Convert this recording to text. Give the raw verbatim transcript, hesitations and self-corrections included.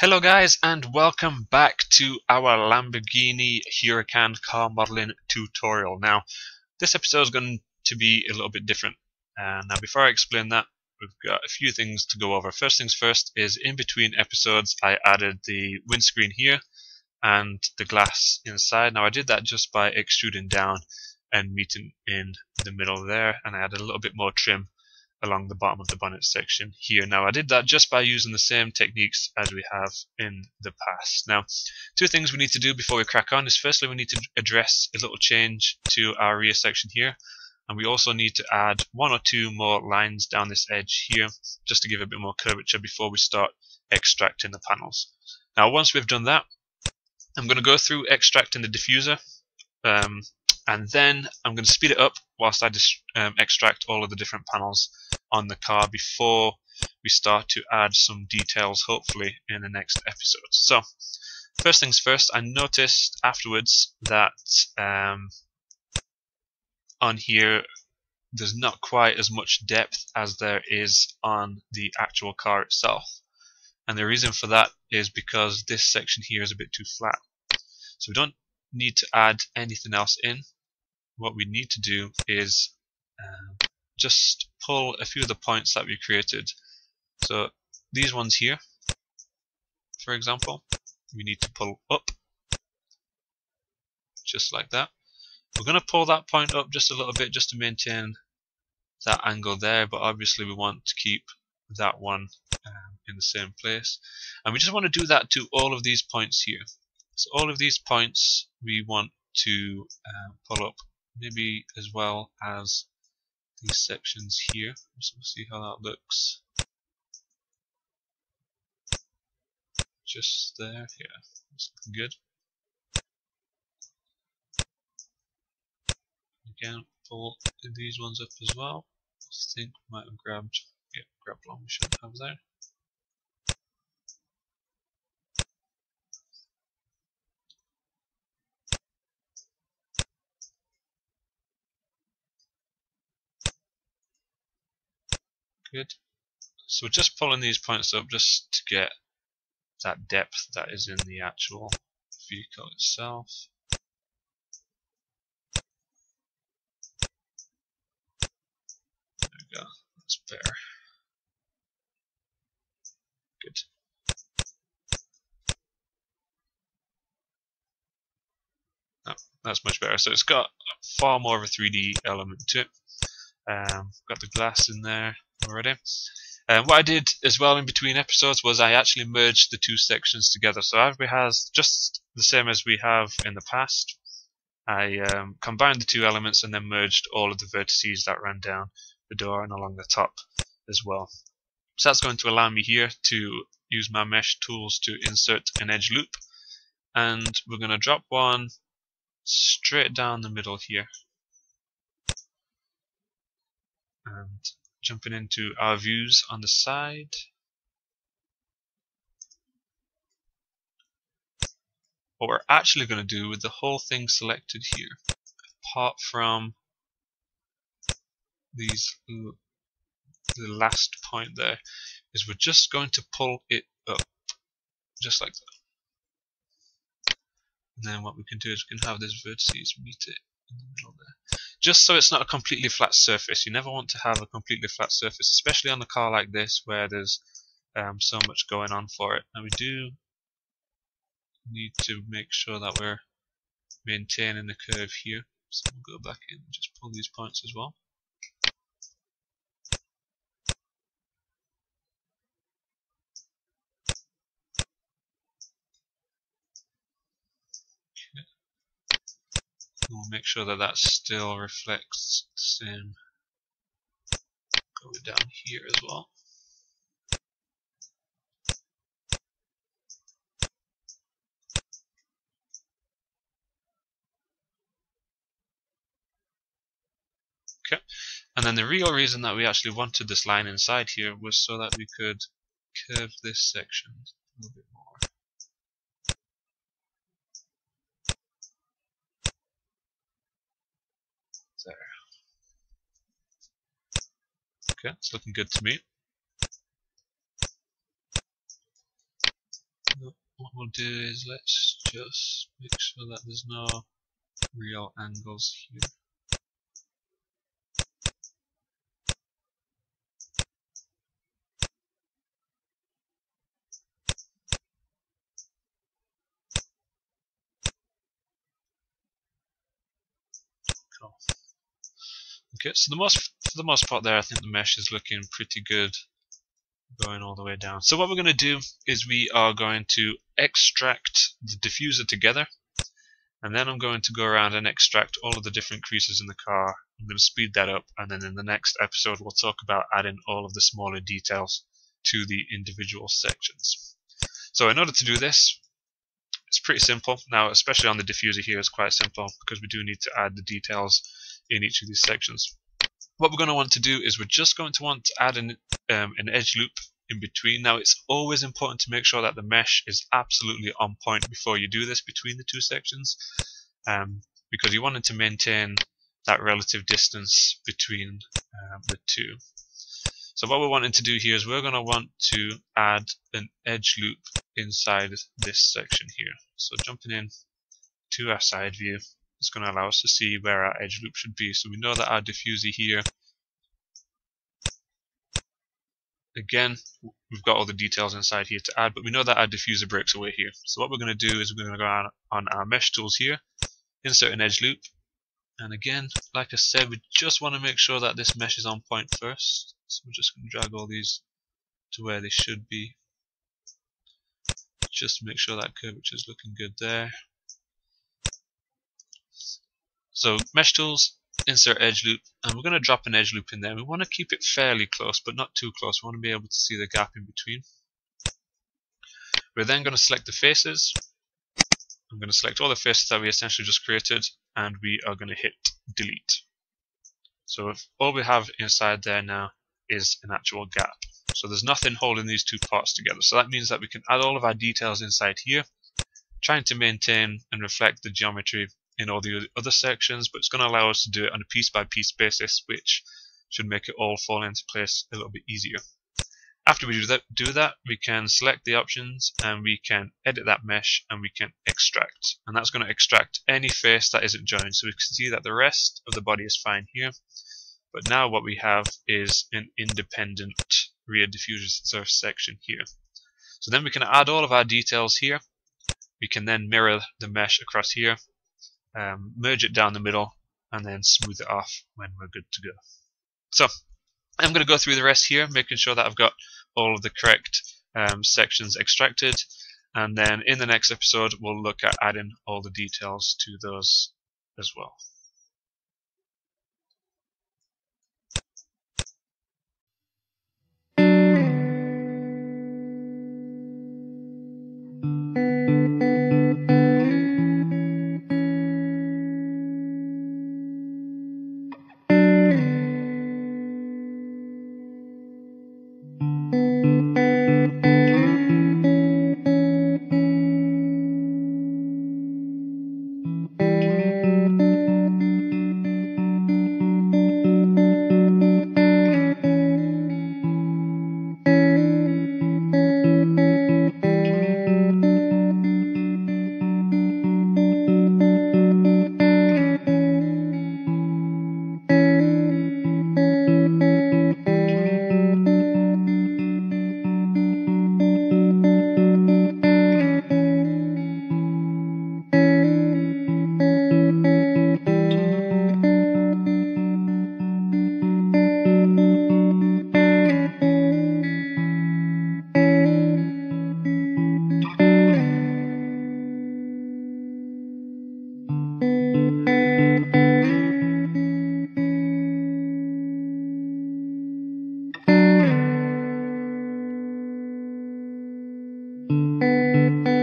Hello guys, and welcome back to our Lamborghini Huracan car modeling tutorial. Now this episode is going to be a little bit different. And uh, now before I explain that, we've got a few things to go over. First things first is in between episodes I added the windscreen here and the glass inside. Now I did that just by extruding down and meeting in the middle there, and I added a little bit more trim along the bottom of the bonnet section here. Now I did that just by using the same techniques as we have in the past. Now two things we need to do before we crack on is, firstly, we need to address a little change to our rear section here, and we also need to add one or two more lines down this edge here just to give a bit more curvature before we start extracting the panels. Now once we've done that, I'm going to go through extracting the diffuser, um, and then I'm going to speed it up whilst I just um, extract all of the different panels on the car before we start to add some details, hopefully, in the next episode. So first things first, I noticed afterwards that um, on here there's not quite as much depth as there is on the actual car itself, and the reason for that is because this section here is a bit too flat. So we don't need to add anything else in. What we need to do is uh, just pull a few of the points that we created. So these ones here, for example, we need to pull up just like that. We're going to pull that point up just a little bit just to maintain that angle there, but obviously we want to keep that one um, in the same place, and we just want to do that to all of these points here. So all of these points we want to uh, pull up, maybe as well as these sections here. Let's see how that looks. Just there, yeah, that's looking good. Again, pull these ones up as well. I think we might have grabbed, yeah, grabbed one we should have there. Good. So we're just pulling these points up just to get that depth that is in the actual vehicle itself. There we go, that's better. Good. Oh, that's much better. So it's got far more of a three D element to it. Um, got the glass in there already. And um, what I did as well in between episodes was I actually merged the two sections together. So as we has just the same as we have in the past, I um, combined the two elements and then merged all of the vertices that ran down the door and along the top as well. So that's going to allow me here to use my mesh tools to insert an edge loop, and we're going to drop one straight down the middle here. And jumping into our views on the side, what we're actually going to do with the whole thing selected here, apart from these, the last point there, is we're just going to pull it up just like that. And then what we can do is we can have these vertices meet it in the middle there, just so it's not a completely flat surface. You never want to have a completely flat surface, especially on a car like this where there's um, so much going on for it. And we do need to make sure that we're maintaining the curve here, so we'll go back in and just pull these points as well. We'll make sure that that still reflects the same. Go down here as well. Okay, and then the real reason that we actually wanted this line inside here was so that we could curve this section a little bit more. There. Okay, it's looking good to me. what we'll do is let's just make sure that there's no real angles here. Cool. Okay, so the most for the most part there, I think the mesh is looking pretty good, going all the way down. So what we're going to do is we are going to extract the diffuser together, and then I'm going to go around and extract all of the different creases in the car. I'm going to speed that up, and then in the next episode we'll talk about adding all of the smaller details to the individual sections. So in order to do this, it's pretty simple. Now, especially on the diffuser here, it's quite simple because we do need to add the details in each of these sections. What we're going to want to do is we're just going to want to add an, um, an edge loop in between. Now, it's always important to make sure that the mesh is absolutely on point before you do this between the two sections, um, because you wanted to maintain that relative distance between uh, the two. So what we're wanting to do here is we're going to want to add an edge loop inside this section here. So jumping in to our side view, it's going to allow us to see where our edge loop should be. So we know that our diffuser here, again, we've got all the details inside here to add, but we know that our diffuser breaks away here. So what we're going to do is we're going to go on, on our mesh tools here, insert an edge loop, and again, like I said, we just want to make sure that this mesh is on point first. So we're just going to drag all these to where they should be. Just make sure that curvature is looking good there. So mesh tools, insert edge loop, and we're going to drop an edge loop in there. We want to keep it fairly close, but not too close. We want to be able to see the gap in between. We're then going to select the faces. I'm going to select all the faces that we essentially just created, and we are going to hit delete. So if all we have inside there now is an actual gap. So there's nothing holding these two parts together. So that means that we can add all of our details inside here, trying to maintain and reflect the geometry in all the other sections, but it's going to allow us to do it on a piece by piece basis, which should make it all fall into place a little bit easier. After we do that, do that, we can select the options and we can edit that mesh and we can extract. And that's going to extract any face that isn't joined. So we can see that the rest of the body is fine here, but now what we have is an independent rear diffuser section here. So then we can add all of our details here. We can then mirror the mesh across here. Um, merge it down the middle and then smooth it off when we're good to go. So I'm going to go through the rest here, making sure that I've got all of the correct um, sections extracted, and then in the next episode we'll look at adding all the details to those as well. Thank you.